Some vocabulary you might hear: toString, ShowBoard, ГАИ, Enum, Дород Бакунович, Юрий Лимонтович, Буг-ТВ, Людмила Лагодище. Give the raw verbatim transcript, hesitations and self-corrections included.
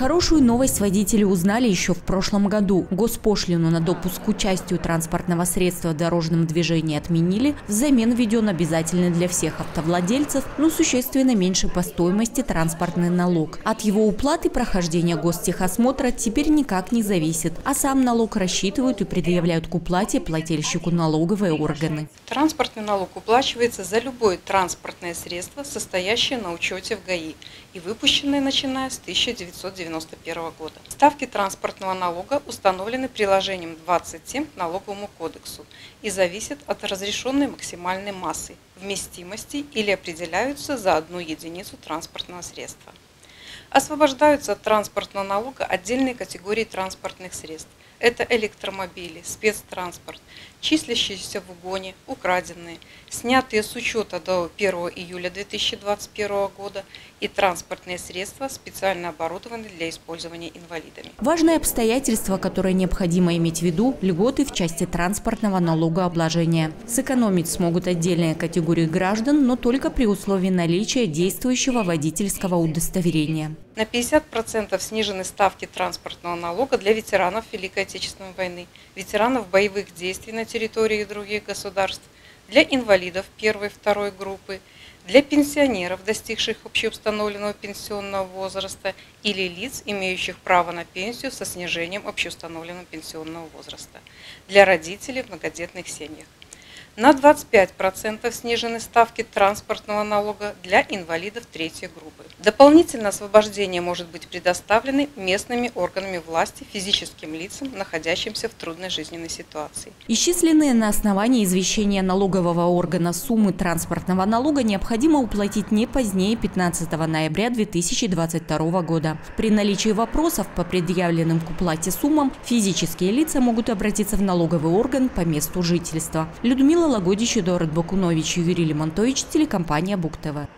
Хорошую новость водители узнали еще в прошлом году. Госпошлину на допуск к участию транспортного средства в дорожном движении отменили. Взамен введен обязательный для всех автовладельцев, но существенно меньше по стоимости транспортный налог. От его уплаты прохождение гостехосмотра теперь никак не зависит, а сам налог рассчитывают и предъявляют к уплате плательщику налоговые органы. Транспортный налог уплачивается за любое транспортное средство, состоящее на учете в ГАИ и выпущенное начиная с тысяча девятьсот девяносто первого года. Ставки транспортного налога установлены приложением двадцать семь к налоговому кодексу и зависят от разрешенной максимальной массы, вместимости или определяются за одну единицу транспортного средства. Освобождаются от транспортного налога отдельные категории транспортных средств. Это электромобили, спецтранспорт, числящиеся в угоне, украденные, снятые с учета до первого июля две тысячи двадцать первого года и транспортные средства, специально оборудованные для использования инвалидами. Важное обстоятельство, которое необходимо иметь в виду – льготы в части транспортного налогообложения. Сэкономить смогут отдельные категории граждан, но только при условии наличия действующего водительского удостоверения. На пятьдесят процентов снижены ставки транспортного налога для ветеранов Великой Отечественной войны, ветеранов боевых действий на территории других государств, для инвалидов первой и второй группы, для пенсионеров, достигших общеустановленного пенсионного возраста, или лиц, имеющих право на пенсию со снижением общеустановленного пенсионного возраста, для родителей в многодетных семьях. На двадцать пять процентов снижены ставки транспортного налога для инвалидов третьей группы. Дополнительное освобождение может быть предоставлено местными органами власти физическим лицам, находящимся в трудной жизненной ситуации. Исчисленные на основании извещения налогового органа суммы транспортного налога необходимо уплатить не позднее пятнадцатого ноября две тысячи двадцать второго года. При наличии вопросов по предъявленным к уплате суммам физические лица могут обратиться в налоговый орган по месту жительства. Людмила Лагодище, Дород Бакунович, Юрий Лимонтович, телекомпания Буг-ТВ.